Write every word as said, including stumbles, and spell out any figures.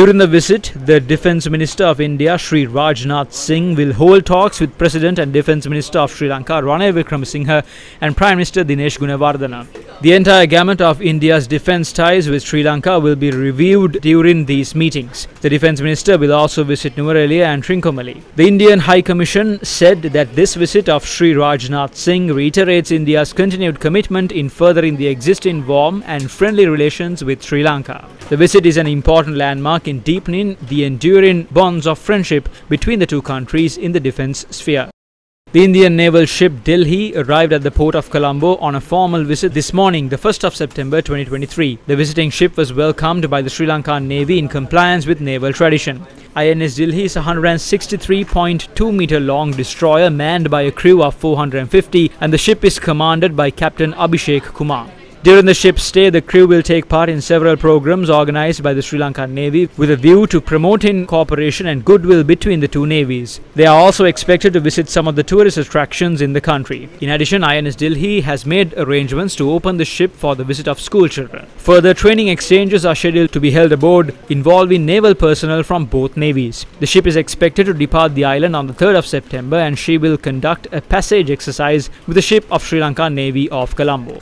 During the visit, the Defence Minister of India, Sri Rajnath Singh, will hold talks with President and Defence Minister of Sri Lanka, Ranil Wickremesinghe, and Prime Minister Dinesh Gunawardana. The entire gamut of India's defence ties with Sri Lanka will be reviewed during these meetings. The Defence Minister will also visit Nuwara Eliya and Trincomalee. The Indian High Commission said that this visit of Sri Rajnath Singh reiterates India's continued commitment in furthering the existing warm and friendly relations with Sri Lanka. The visit is an important landmark in deepening the enduring bonds of friendship between the two countries in the defence sphere. The Indian naval ship Delhi arrived at the port of Colombo on a formal visit this morning, the first of September twenty twenty-three. The visiting ship was welcomed by the Sri Lankan Navy in compliance with naval tradition. I N S Delhi is a one hundred sixty-three point two meter long destroyer manned by a crew of four hundred fifty, and the ship is commanded by Captain Abhishek Kumar. During the ship's stay, the crew will take part in several programs organized by the Sri Lankan Navy with a view to promoting cooperation and goodwill between the two navies. They are also expected to visit some of the tourist attractions in the country. In addition, I N S Delhi has made arrangements to open the ship for the visit of school children. Further training exchanges are scheduled to be held aboard involving naval personnel from both navies. The ship is expected to depart the island on the third of September, and she will conduct a passage exercise with the ship of Sri Lankan Navy off Colombo.